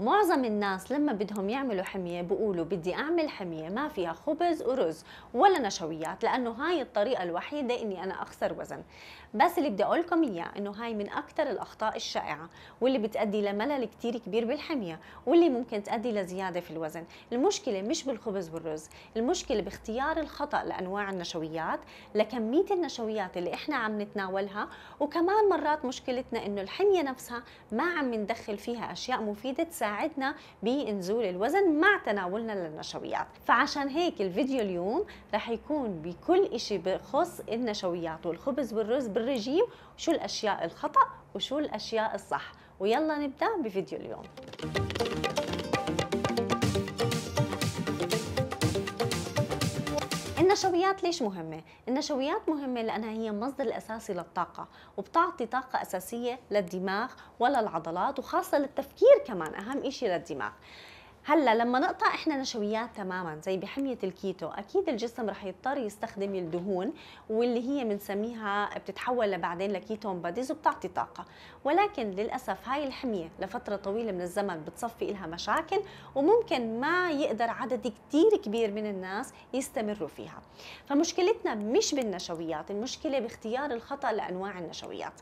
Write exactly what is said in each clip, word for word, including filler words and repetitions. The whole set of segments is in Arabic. معظم الناس لما بدهم يعملوا حمية بيقولوا بدي أعمل حمية ما فيها خبز ورز ولا نشويات، لأنه هاي الطريقة الوحيدة إني أنا أخسر وزن. بس اللي بدي أقول لكم إياه إنه هاي من أكثر الأخطاء الشائعة واللي بتأدي لملل كتير كبير بالحمية واللي ممكن تأدي لزيادة في الوزن. المشكلة مش بالخبز والرز، المشكلة باختيار الخطأ لأنواع النشويات، لكمية النشويات اللي إحنا عم نتناولها، وكمان مرات مشكلتنا إنه الحمية نفسها ما عم ندخل فيها أشياء مفيدة تساعدنا ساعدنا بنزول الوزن مع تناولنا للنشويات. فعشان هيك الفيديو اليوم رح يكون بكل إشي بخص النشويات والخبز والرز بالرجيم، شو الأشياء الخطأ وشو الأشياء الصح. ويلا نبدأ بفيديو اليوم. النشويات ليش مهمة؟ النشويات مهمة لأنها هي المصدر الأساسي للطاقة، وبتعطي طاقة أساسية للدماغ وللعضلات، وخاصة للتفكير كمان، أهم إشي للدماغ. هلا لما نقطع احنا نشويات تماما زي بحمية الكيتو، اكيد الجسم رح يضطر يستخدم الدهون واللي هي بنسميها بتتحول بعدين لكيتون باديز وبتعطي طاقة، ولكن للاسف هاي الحمية لفترة طويلة من الزمن بتصفي لها مشاكل وممكن ما يقدر عدد كتير كبير من الناس يستمروا فيها. فمشكلتنا مش بالنشويات، المشكلة باختيار الخطأ لانواع النشويات.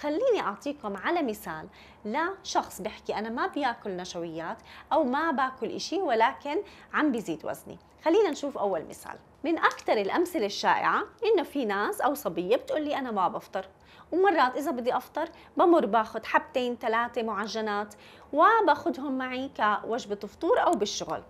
خليني اعطيكم على مثال لشخص بحكي انا ما بياكل نشويات او ما باكل كل إشي ولكن عم بيزيد وزني. خلينا نشوف أول مثال. من أكثر الأمثلة الشائعة إنه في ناس أو صبية بتقولي أنا ما بفطر، ومرات إذا بدي أفطر بمر باخد حبتين ثلاثة معجنات وباخدهم معي كوجبة فطور أو بالشغل.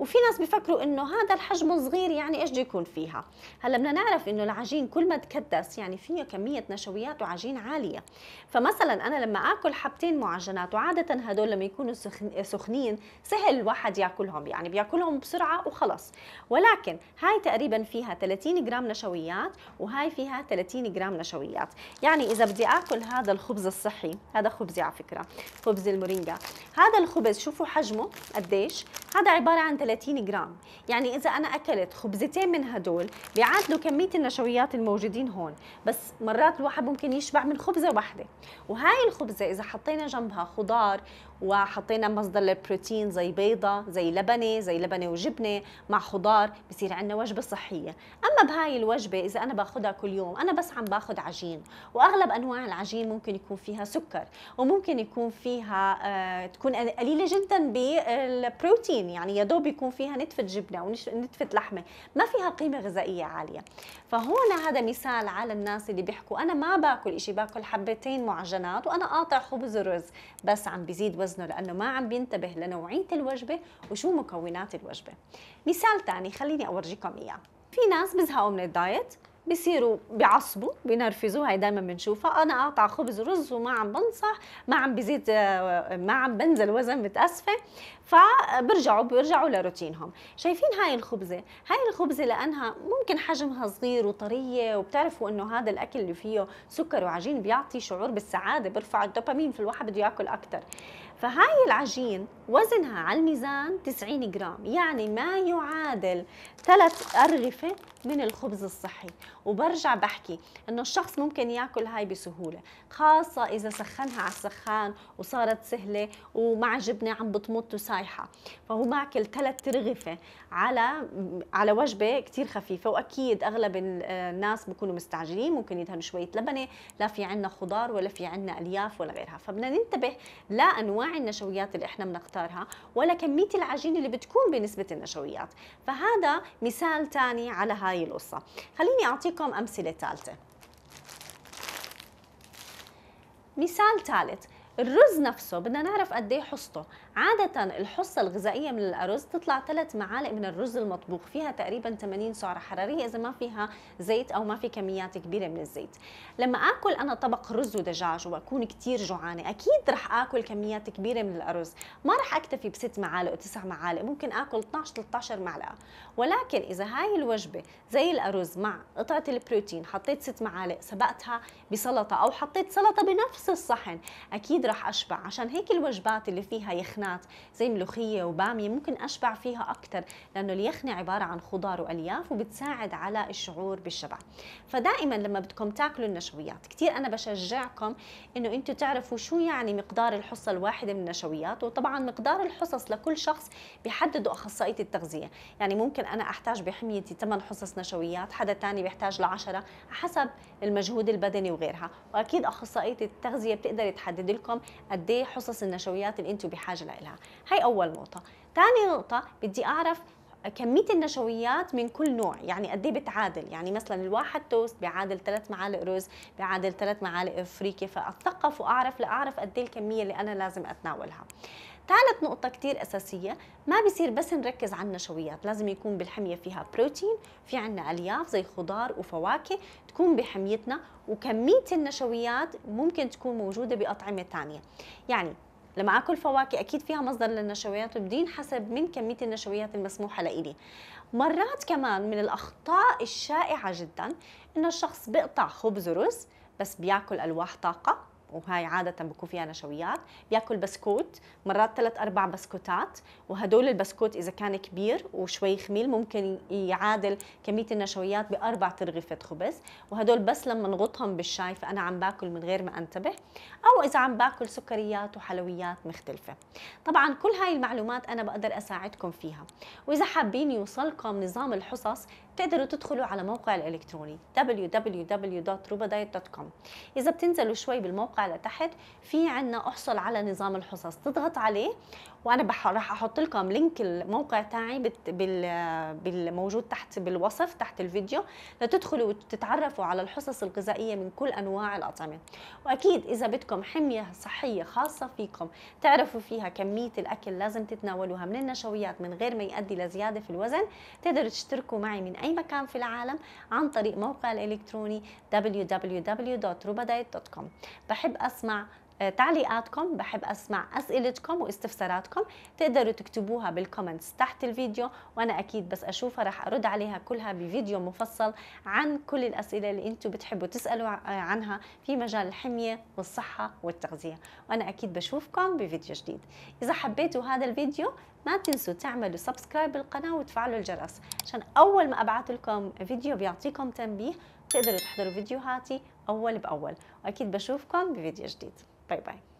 وفي ناس بفكروا إنه هذا الحجم صغير، يعني إيش بده يكون فيها؟ هلا بدنا نعرف إنه العجين كل ما تكدس يعني فيه كمية نشويات وعجين عالية. فمثلا أنا لما آكل حبتين معجنات، وعادة هدول لما يكونوا سخنين سهل الواحد ياكلهم، يعني بياكلهم بسرعة وخلص. ولكن هاي تقريبا فيها ثلاثين جرام نشويات وهاي فيها ثلاثين جرام نشويات. يعني إذا بدي آكل هذا الخبز الصحي، هذا خبزي على فكرة، خبز المورينجا، هذا الخبز شوفوا حجمه قديش، هذا عبارة عن ثلاثين جرام. يعني إذا أنا أكلت خبزتين من هدول بيعادلوا كمية النشويات الموجودين هون. بس مرات الواحد ممكن يشبع من خبزة واحدة، وهاي الخبزة إذا حطينا جنبها خضار وحطينا مصدر للبروتين زي بيضة، زي لبنة، زي لبنة وجبنة مع خضار، بصير عندنا وجبة صحية. أما بهاي الوجبة إذا أنا باخدها كل يوم، أنا بس عم باخد عجين، وأغلب أنواع العجين ممكن يكون فيها سكر، وممكن يكون فيها آه تكون قليلة جدا بالبروتين، يعني يا دوب يكون فيها نتفة جبنة ونتفة لحمة، ما فيها قيمة غذائية عالية. فهون هذا مثال على الناس اللي بيحكوا أنا ما باكل إشي، باكل حبتين معجنات وأنا قاطع خبز ورز، بس عم بيزيد وزن لأنه ما عم بينتبه لنوعية الوجبة وشو مكونات الوجبة. مثال تاني خليني أورجيكم إياه. في ناس بزهقوا من الدايت، بصيروا بيعصبوا، بينرفزوا، هاي دائما بنشوفها، انا قاطعه خبز ورز وما عم بنصح، ما عم بزيد، ما عم بنزل وزن، متاسفه. فبرجعوا بيرجعوا لروتينهم. شايفين هاي الخبزه؟ هاي الخبزه لانها ممكن حجمها صغير وطريه، وبتعرفوا انه هذا الاكل اللي فيه سكر وعجين بيعطي شعور بالسعاده، بيرفع الدوبامين في الواحد بده ياكل اكثر. فهاي العجين وزنها على الميزان تسعين جرام، يعني ما يعادل ثلاث أرغفة من الخبز الصحي. وبرجع بحكي إنه الشخص ممكن ياكل هاي بسهولة، خاصة إذا سخنها على السخان وصارت سهلة ومع جبنة عم بتمط وسايحة، فهو ماكل ثلاث رغفة على على وجبة كتير خفيفة. وأكيد أغلب الناس بكونوا مستعجلين، ممكن يدهنوا شوية لبنة، لا في عنا خضار ولا في عنا ألياف ولا غيرها. فبدنا ننتبه لا أنواع النشويات اللي إحنا بنختارها ولا كمية العجين اللي بتكون بنسبة النشويات. فهذا مثال تاني على هاي القصة. خليني أعطيكم أمثلة ثالثة. مثال ثالث، الرز نفسه بدنا نعرف قد ايه حصته. عادة الحصة الغذائية من الأرز تطلع ثلاث معالق من الرز المطبوخ، فيها تقريبا ثمانين سعرة حرارية إذا ما فيها زيت أو ما في كميات كبيرة من الزيت. لما آكل أنا طبق رز ودجاج وأكون كتير جوعانة، أكيد رح آكل كميات كبيرة من الأرز، ما رح أكتفي بست معالق وتسع معالق، ممكن آكل اثنعش ثلاثة عشر معلقة. ولكن إذا هاي الوجبة زي الأرز مع قطعة البروتين حطيت ست معالق سبقتها بسلطة أو حطيت سلطة بنفس الصحن، أكيد اكيد رح اشبع. عشان هيك الوجبات اللي فيها يخنات زي ملوخيه وباميه ممكن اشبع فيها اكثر، لانه اليخنه عباره عن خضار والياف وبتساعد على الشعور بالشبع. فدائما لما بدكم تاكلوا النشويات كثير انا بشجعكم انه انتم تعرفوا شو يعني مقدار الحصه الواحده من النشويات، وطبعا مقدار الحصص لكل شخص بيحدده اخصائيه التغذيه. يعني ممكن انا احتاج بحميتي ثمان حصص نشويات، حدا ثاني بيحتاج ل عشرة حسب المجهود البدني وغيرها، واكيد اخصائيه التغذيه بتقدر تحدد لكم قد ايه حصص النشويات اللي انتم بحاجه لها. هي اول نقطه. ثاني نقطه بدي اعرف كمية النشويات من كل نوع، يعني قد ايه بتعادل. يعني مثلا الواحد توست بيعادل ثلاث معالق رز، بيعادل ثلاث معالق فريكه، فاتثقف واعرف لاعرف قد ايه الكميه اللي انا لازم اتناولها. ثالث نقطة كتير أساسية، ما بيصير بس نركز على النشويات، لازم يكون بالحمية فيها بروتين، في عنا ألياف زي خضار وفواكه تكون بحميتنا، وكمية النشويات ممكن تكون موجودة بأطعمة تانية. يعني لما اكل فواكه اكيد فيها مصدر للنشويات وبدين حسب من كميه النشويات المسموحه لإلي. مرات كمان من الاخطاء الشائعه جدا انه الشخص بيقطع خبز ورز بس بياكل الواح طاقه، وهي عاده بكون فيها نشويات، بياكل بسكوت مرات ثلاث اربع بسكوتات، وهدول البسكوت اذا كان كبير وشوي خميل ممكن يعادل كميه النشويات باربع ترغيفه خبز، وهدول بس لما نغطهم بالشاي فانا عم باكل من غير ما انتبه، او اذا عم باكل سكريات وحلويات مختلفه. طبعا كل هاي المعلومات انا بقدر اساعدكم فيها، واذا حابين يوصلكم نظام الحصص بتقدروا تدخلوا على موقع الالكتروني دبليو دبليو دبليو دوت روبادايت دوت كوم. اذا بتنزلوا شوي بالموقع لتحت في عنا احصل على نظام الحصص، تضغط عليه وانا راح احط لكم لينك الموقع تاعي بت... بال... بالموجود تحت بالوصف تحت الفيديو لتدخلوا وتتعرفوا على الحصص الغذائيه من كل انواع الاطعمه. واكيد اذا بدكم حميه صحيه خاصه فيكم تعرفوا فيها كميه الاكل لازم تتناولوها من النشويات من غير ما يؤدي لزياده في الوزن، تقدروا تشتركوا معي من اي مكان في العالم عن طريق موقع الالكتروني دبليو دبليو دبليو دوت روبادايت دوت كوم. بحب اسمع تعليقاتكم، بحب اسمع اسئلتكم واستفساراتكم، تقدروا تكتبوها بالكومنتس تحت الفيديو وانا اكيد بس اشوفها راح ارد عليها كلها بفيديو مفصل عن كل الاسئله اللي انتم بتحبوا تسالوا عنها في مجال الحميه والصحه والتغذيه، وانا اكيد بشوفكم بفيديو جديد. اذا حبيتوا هذا الفيديو ما تنسوا تعملوا سبسكرايب للقناه وتفعلوا الجرس عشان اول ما ابعث لكم فيديو بيعطيكم تنبيه، تقدروا تحضروا فيديوهاتي اول باول، واكيد بشوفكم بفيديو جديد. باي باي.